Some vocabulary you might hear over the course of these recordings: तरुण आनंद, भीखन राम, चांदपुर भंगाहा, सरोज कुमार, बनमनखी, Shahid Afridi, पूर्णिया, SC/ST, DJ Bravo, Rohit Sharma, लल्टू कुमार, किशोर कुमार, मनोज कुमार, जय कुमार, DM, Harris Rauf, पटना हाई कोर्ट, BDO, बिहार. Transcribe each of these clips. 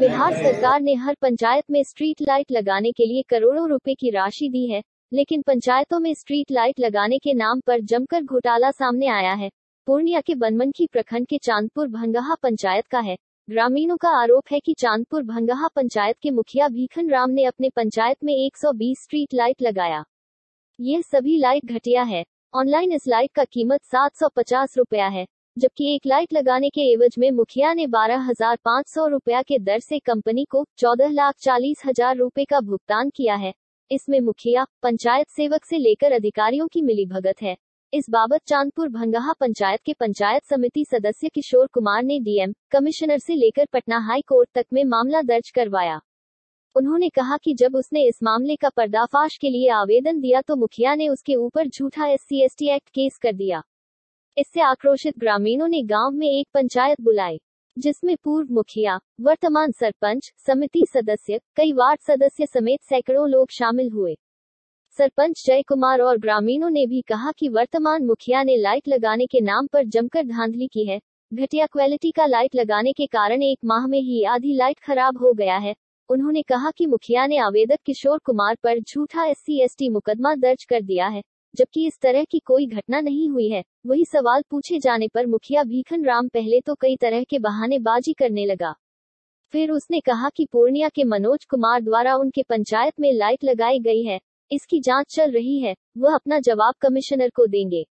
बिहार सरकार ने हर पंचायत में स्ट्रीट लाइट लगाने के लिए करोड़ों रुपए की राशि दी है, लेकिन पंचायतों में स्ट्रीट लाइट लगाने के नाम पर जमकर घोटाला सामने आया है। पूर्णिया के बनमनखी प्रखंड के चांदपुर भंगाहा पंचायत का है। ग्रामीणों का आरोप है कि चांदपुर भंगाहा पंचायत के मुखिया भीखन राम ने अपने पंचायत में 120 स्ट्रीट लाइट लगाया। यह सभी लाइट घटिया है। ऑनलाइन इस लाइट का कीमत 750 रुपया है, जबकि एक लाइट लगाने के एवज में मुखिया ने 12,500 रुपया के दर से कंपनी को 14,40,000 रुपए का भुगतान किया है। इसमें मुखिया, पंचायत सेवक से लेकर अधिकारियों की मिलीभगत है। इस बाबत चांदपुर भंगाहा पंचायत के पंचायत समिति सदस्य किशोर कुमार ने डीएम कमिश्नर से लेकर पटना हाई कोर्ट तक में मामला दर्ज करवाया। उन्होंने कहा कि जब उसने इस मामले का पर्दाफाश के लिए आवेदन दिया तो मुखिया ने उसके ऊपर झूठा SC/ST एक्ट केस कर दिया। इससे आक्रोशित ग्रामीणों ने गांव में एक पंचायत बुलाई, जिसमें पूर्व मुखिया, वर्तमान सरपंच, समिति सदस्य, कई वार्ड सदस्य समेत सैकड़ों लोग शामिल हुए। सरपंच जय कुमार और ग्रामीणों ने भी कहा कि वर्तमान मुखिया ने लाइट लगाने के नाम पर जमकर धांधली की है। घटिया क्वालिटी का लाइट लगाने के कारण एक माह में ही आधी लाइट खराब हो गया है। उन्होंने कहा कि मुखिया ने आवेदक किशोर कुमार पर झूठा SC/ST मुकदमा दर्ज कर दिया है, जबकि इस तरह की कोई घटना नहीं हुई है। वही सवाल पूछे जाने पर मुखिया भीखन राम पहले तो कई तरह के बहानेबाजी करने लगा। फिर उसने कहा कि पूर्णिया के मनोज कुमार द्वारा उनके पंचायत में लाइट लगाई गई है, इसकी जांच चल रही है, वह अपना जवाब कमिश्नर को देंगे।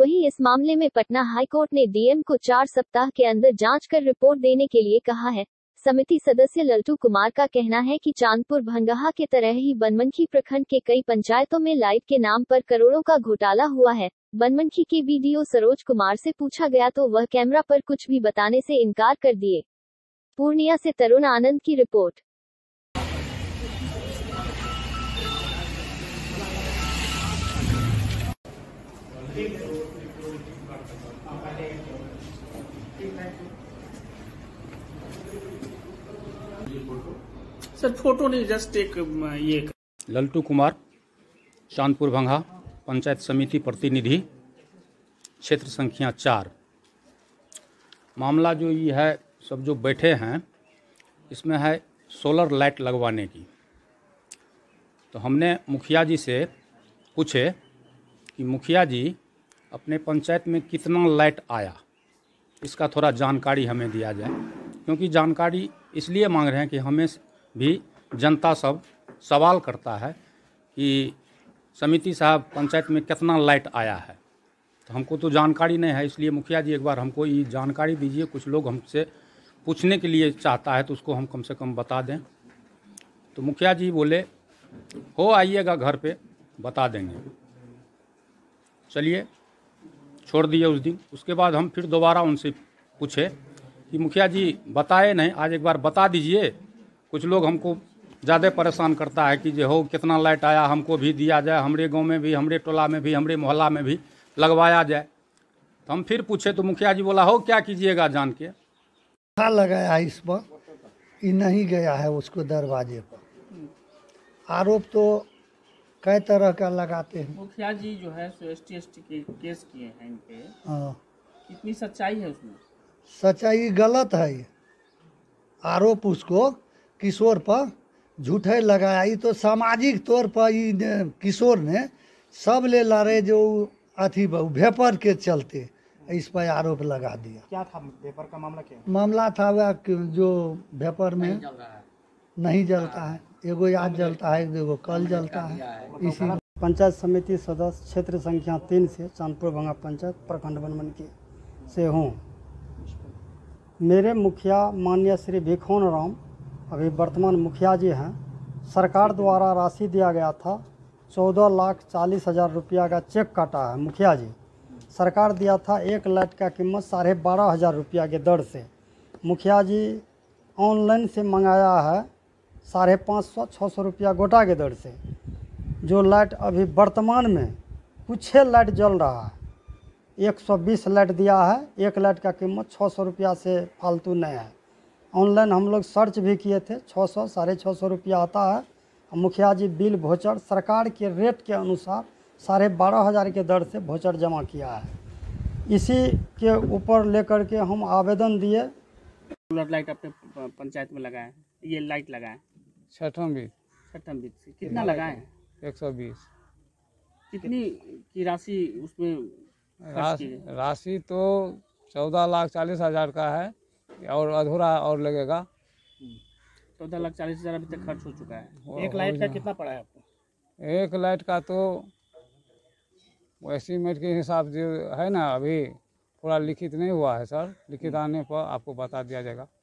वहीं इस मामले में पटना हाईकोर्ट ने डीएम को 4 सप्ताह के अंदर जांच कर रिपोर्ट देने के लिए कहा है। समिति सदस्य लल्टू कुमार का कहना है कि चांदपुर भंगाहा के तरह ही बनमनखी प्रखंड के कई पंचायतों में लाइट के नाम पर करोड़ों का घोटाला हुआ है। बनमनखी के BDO सरोज कुमार से पूछा गया तो वह कैमरा पर कुछ भी बताने से इनकार कर दिए। पूर्णिया से तरुण आनंद की रिपोर्ट। सर फोटो नहीं, जस्ट एक ये। लल्टू कुमार, चांदपुर भंगाहा पंचायत समिति प्रतिनिधि, क्षेत्र संख्या 4। मामला जो ये है, सब जो बैठे हैं इसमें है सोलर लाइट लगवाने की। तो हमने मुखिया जी से पूछे कि मुखिया जी अपने पंचायत में कितना लाइट आया, इसका थोड़ा जानकारी हमें दिया जाए, क्योंकि जानकारी इसलिए मांग रहे हैं कि हमें भी जनता सब सवाल करता है कि समिति साहब पंचायत में कितना लाइट आया है। तो हमको तो जानकारी नहीं है, इसलिए मुखिया जी एक बार हमको ये जानकारी दीजिए। कुछ लोग हमसे पूछने के लिए चाहता है तो उसको हम कम से कम बता दें। तो मुखिया जी बोले हो आइएगा घर पे बता देंगे। चलिए छोड़ दिए उस दिन। उसके बाद हम फिर दोबारा उनसे पूछे कि मुखिया जी बताए नहीं, आज एक बार बता दीजिए। कुछ लोग हमको ज़्यादा परेशान करता है कि जो हो कितना लाइट आया हमको भी दिया जाए, हमारे गांव में भी, हमारे टोला में भी, हमारे मोहल्ला में भी लगवाया जाए। तो हम फिर पूछे तो मुखिया जी बोला हो क्या कीजिएगा जान के। क्या लगाया इस पर, ये नहीं गया है उसको दरवाजे पर। आरोप तो कई तरह का लगाते हैं। मुखिया जी जो है ST/ST के केस किए हैं इन पे। हाँ, कितनी सच्चाई है उसमें? सच्चाई गलत है। आरोप उसको किशोर पर झूठे लगाया। ये तो सामाजिक तौर पर किशोर ने सब ले ला रहे जो अथी भेपर के चलते इस पर आरोप लगा दिया। क्या था भेपर का मामला? क्या मामला था वह जो भेपर में नहीं जलता है, एगो आज जलता है, एगो कल जलता है। इसी पंचायत समिति सदस्य क्षेत्र संख्या 3 से चांदपुर भंगाहा पंचायत प्रखंड बनमनखी से हूँ। मेरे मुखिया माननीय श्री भीखन राम अभी वर्तमान मुखिया जी हैं। सरकार द्वारा राशि दिया गया था 14,40,000 रुपया का चेक काटा है मुखिया जी। सरकार दिया था एक लाइट का कीमत 12,500 रुपया के दर से। मुखिया जी ऑनलाइन से मंगाया है 550-600 रुपया गोटा के दर से। जो लाइट अभी वर्तमान में कुछ लाइट जल रहा है, 120 लाइट दिया है, एक लाइट का कीमत 600 रुपया से फालतू नहीं है। ऑनलाइन हम लोग सर्च भी किए थे, 600-650 रुपया आता है। मुखिया जी बिल भोचर सरकार के रेट के अनुसार 12,500 के दर से भोचर जमा किया है। इसी के ऊपर लेकर के हम आवेदन दिए सोलर लाइट अपने पंचायत में लगाए, ये लाइट लगाए छठम बीत से कितना लगाए? 120। कितनी की राशि उसमें राशि तो 14,40,000 का है और अधूरा और लगेगा। 14,40,000 अभी तक खर्च हो चुका है। एक लाइट का कितना पड़ा है आपको? एक लाइट का तो एस्टीमेट के हिसाब जो है ना, अभी थोड़ा लिखित नहीं हुआ है सर, लिखित आने पर आपको बता दिया जाएगा।